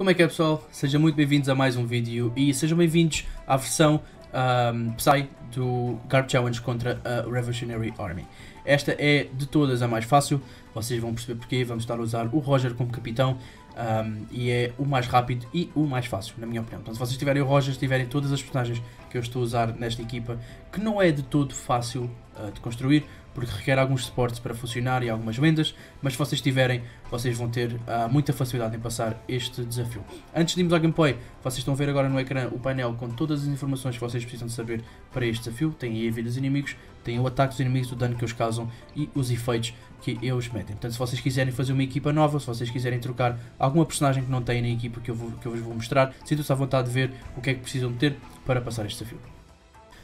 Como é que é, pessoal? Sejam muito bem-vindos a mais um vídeo e sejam bem-vindos à versão PSY do Garp Challenge contra a Revolutionary Army. Esta é de todas a mais fácil, vocês vão perceber porque vamos estar a usar o Roger como capitão e é o mais rápido e o mais fácil, na minha opinião. Então, se vocês tiverem o Roger, se tiverem todas as personagens que eu estou a usar nesta equipa, que não é de todo fácil de construir, porque requer alguns suportes para funcionar e algumas vendas, mas se vocês tiverem, vocês vão ter muita facilidade em passar este desafio. Antes de irmos ao gameplay, vocês estão a ver agora no ecrã o painel com todas as informações que vocês precisam de saber para este desafio. Tem aí a vida dos inimigos, tem o ataque dos inimigos, o dano que eles causam e os efeitos que eles metem. Portanto, se vocês quiserem fazer uma equipa nova, se vocês quiserem trocar alguma personagem que não tem na equipa que eu vos vou mostrar, sintam-se à vontade de ver o que é que precisam de ter para passar este desafio.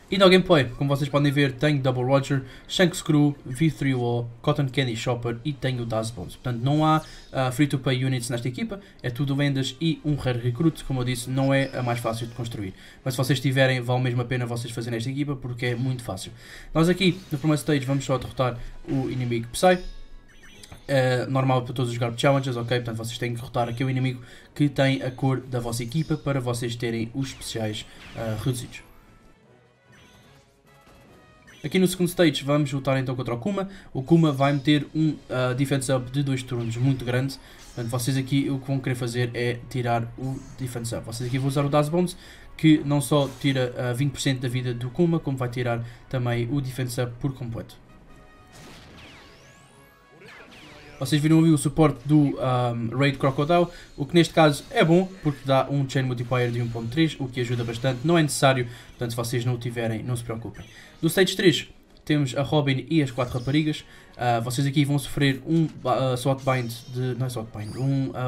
E no gameplay, como vocês podem ver, tenho Double Roger, Shanks Crew, V3 Wall, Cotton Candy Shopper e tenho o Daz Bones. Portanto, não há free-to-pay units nesta equipa, é tudo vendas e um rare recruit, como eu disse, não é a mais fácil de construir. Mas se vocês tiverem, vale mesmo a pena vocês fazerem esta equipa, porque é muito fácil. Nós aqui, no primeiro stage, vamos só derrotar o inimigo Psy. É normal para todos os Garp Challenges, ok? Portanto, vocês têm que derrotar aqui o inimigo que tem a cor da vossa equipa para vocês terem os especiais reduzidos. Aqui no segundo stage vamos lutar então contra o Kuma. O Kuma vai meter um defense up de 2 turnos muito grande. Portanto, vocês aqui o que vão querer fazer é tirar o defense up. Vocês aqui vão usar o Daz Bones, que não só tira 20% da vida do Kuma, como vai tirar também o defense up por completo. Vocês viram ali o suporte do Raid Crocodile, o que neste caso é bom, porque dá um chain multiplier de 1.3, o que ajuda bastante, não é necessário, portanto se vocês não o tiverem, não se preocupem. No stage 3 temos a Robin e as 4 raparigas, vocês aqui vão sofrer um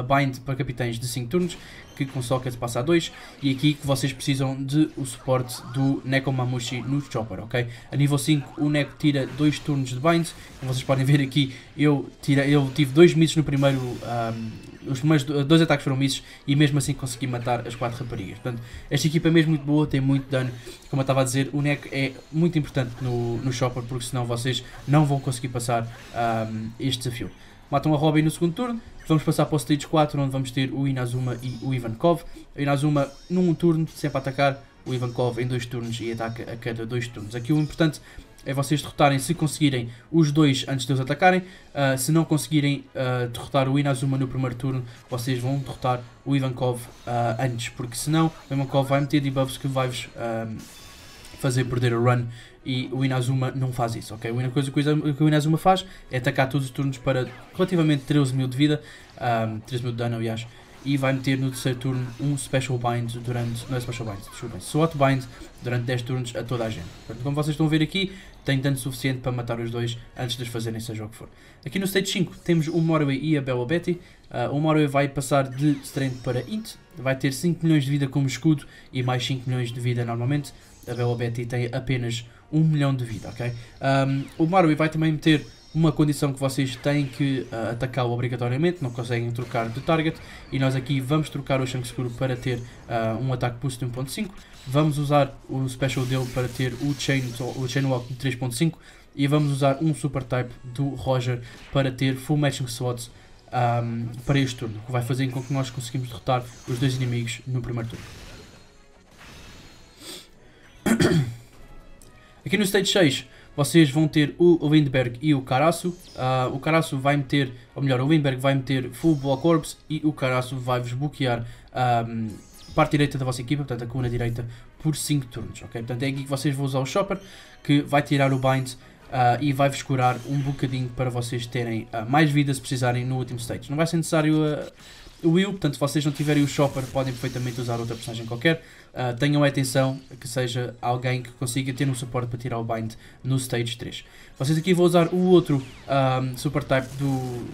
bind para capitães de 5 turnos, que com socket passa a 2, e aqui que vocês precisam de o suporte do Nekomamushi no Chopper, ok? A nível 5 o Neko tira 2 turnos de bind, como vocês podem ver aqui, eu tive 2 misses no primeiro, os primeiros 2 ataques foram misses e mesmo assim consegui matar as 4 raparigas. Portanto, esta equipa é mesmo muito boa, tem muito dano, como eu estava a dizer, o Neko é muito importante no Chopper, porque senão vocês não vão conseguir passar este desafio. Matam a Robin no segundo turno. Vamos passar para o stage 4, onde vamos ter o Inazuma e o Ivankov. O Inazuma num turno sempre a atacar, o Ivankov em 2 turnos e ataca a cada 2 turnos. Aqui o importante é vocês derrotarem, se conseguirem, os dois antes de eles atacarem. Se não conseguirem derrotar o Inazuma no primeiro turno, vocês vão derrotar o Ivankov antes, porque senão o Ivankov vai meter debuffs que vai-vos fazer perder a run, e o Inazuma não faz isso, ok? A única coisa que o Inazuma faz é atacar todos os turnos para relativamente 13 mil de vida, 13 mil de dano aliás, e vai meter no terceiro turno um Special Bind durante, não é Special Bind, desculpem, Swat Bind durante 10 turnos a toda a gente. Portanto, como vocês estão a ver aqui, tem dano suficiente para matar os dois antes de os fazerem seja o que for. Aqui no stage 5 temos o Moriway e a Bela Betty. O Moriway vai passar de strength para int, vai ter 5 milhões de vida como escudo e mais 5 milhões de vida normalmente. A Bela Betty tem apenas 1 milhão de vida, ok? O Moriway vai também meter uma condição que vocês têm que atacá-lo obrigatoriamente, não conseguem trocar de target, e nós aqui vamos trocar o Shanks Crew para ter um ataque boost de 1.5, vamos usar o special dele para ter o chain walk de 3.5 e vamos usar um super type do Roger para ter full matching slots para este turno, que vai fazer com que nós conseguimos derrotar os dois inimigos no primeiro turno. Aqui no stage 6 vocês vão ter o Lindbergh e o Carasso. O Lindbergh vai meter full block orbs e o Carasso vai-vos bloquear parte direita da vossa equipa, portanto a coluna direita, por 5 turnos, ok? Portanto é aqui que vocês vão usar o Chopper, que vai tirar o bind e vai-vos curar um bocadinho para vocês terem mais vida se precisarem no último stage. Não vai ser necessário o Will, portanto se vocês não tiverem o Chopper podem perfeitamente usar outra personagem qualquer. Tenham atenção que seja alguém que consiga ter um suporte para tirar o bind no stage 3. Vocês aqui vão usar o outro super type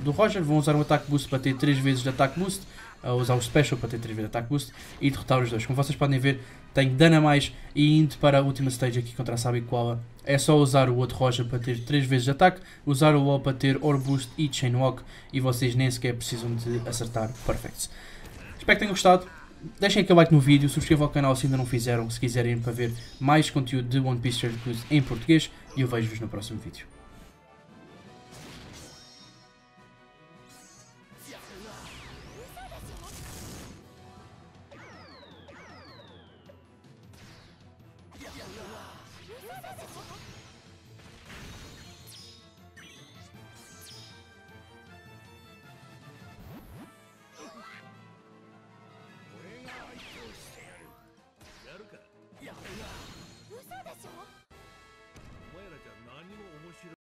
do Roger, vão usar um ataque boost para ter 3 vezes de ataque boost, usar o special para ter 3 vezes de ataque boost e derrotar os dois. Como vocês podem ver, tenho dano a mais e indo para a última stage aqui contra a Sabi Kuala. É só usar o outro Roger para ter 3 vezes de ataque, usar o Law para ter Orb Boost e Chain Walk, e vocês nem sequer precisam de acertar Perfects. Espero que tenham gostado. Deixem aquele like no vídeo, subscrevam ao canal se ainda não fizeram, se quiserem para ver mais conteúdo de One Piece em português, e eu vejo-vos no próximo vídeo.